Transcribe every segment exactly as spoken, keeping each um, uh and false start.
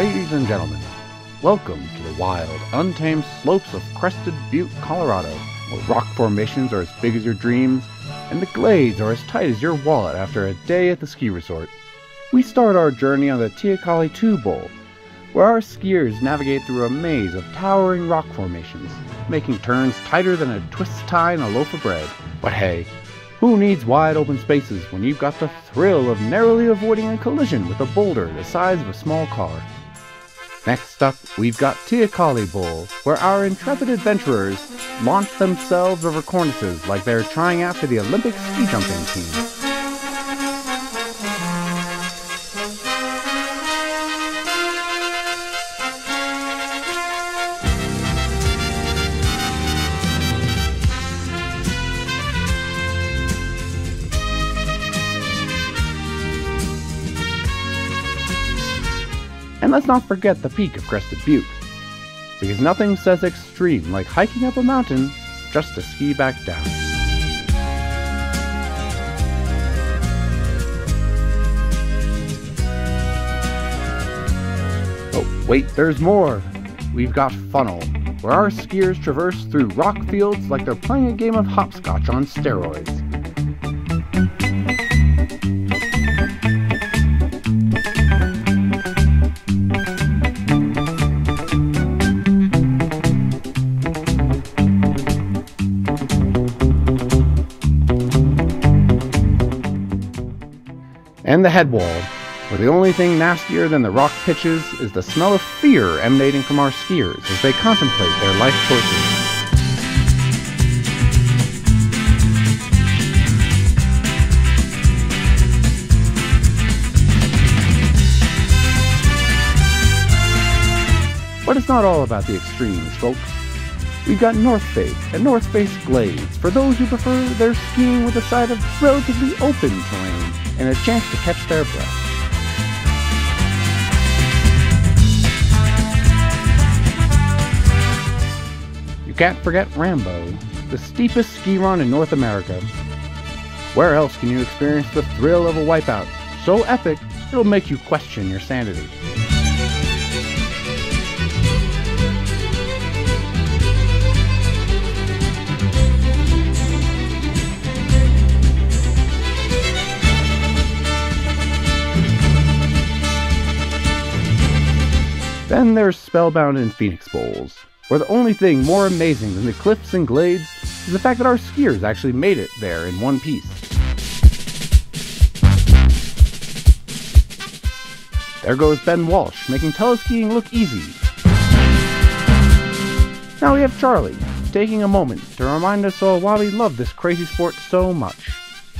Ladies and gentlemen, welcome to the wild, untamed slopes of Crested Butte, Colorado, where rock formations are as big as your dreams, and the glades are as tight as your wallet after a day at the ski resort. We start our journey on the Teocalli Bowl, where our skiers navigate through a maze of towering rock formations, making turns tighter than a twist tie and a loaf of bread. But hey, who needs wide open spaces when you've got the thrill of narrowly avoiding a collision with a boulder the size of a small car? Next up, we've got Teocalli Bowl, where our intrepid adventurers launch themselves over cornices like they're trying out for the Olympic ski jumping team. And let's not forget the peak of Crested Butte, because nothing says extreme like hiking up a mountain just to ski back down. Oh wait, there's more! We've got Funnel, where our skiers traverse through rock fields like they're playing a game of hopscotch on steroids. And the head wall, where the only thing nastier than the rock pitches is the smell of fear emanating from our skiers as they contemplate their life choices. But it's not all about the extremes, folks. We've got North Face and North Face Glades for those who prefer their skiing with a side of relatively open terrain and a chance to catch their breath. You can't forget Rambo, the steepest ski run in North America. Where else can you experience the thrill of a wipeout so epic it'll make you question your sanity? Then there's Spellbound and Phoenix Bowls, where the only thing more amazing than the cliffs and glades is the fact that our skiers actually made it there in one piece. There goes Ben Walsh, making teleskiing look easy. Now we have Charlie, taking a moment to remind us all why we love this crazy sport so much.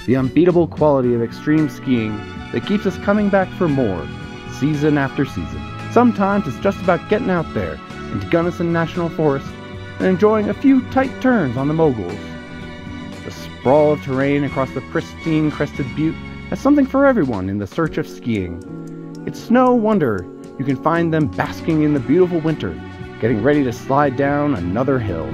The unbeatable quality of extreme skiing that keeps us coming back for more, season after season. Sometimes it's just about getting out there into Gunnison National Forest and enjoying a few tight turns on the moguls. The sprawl of terrain across the pristine Crested Butte has something for everyone in the search of skiing. It's no wonder you can find them basking in the beautiful winter, getting ready to slide down another hill.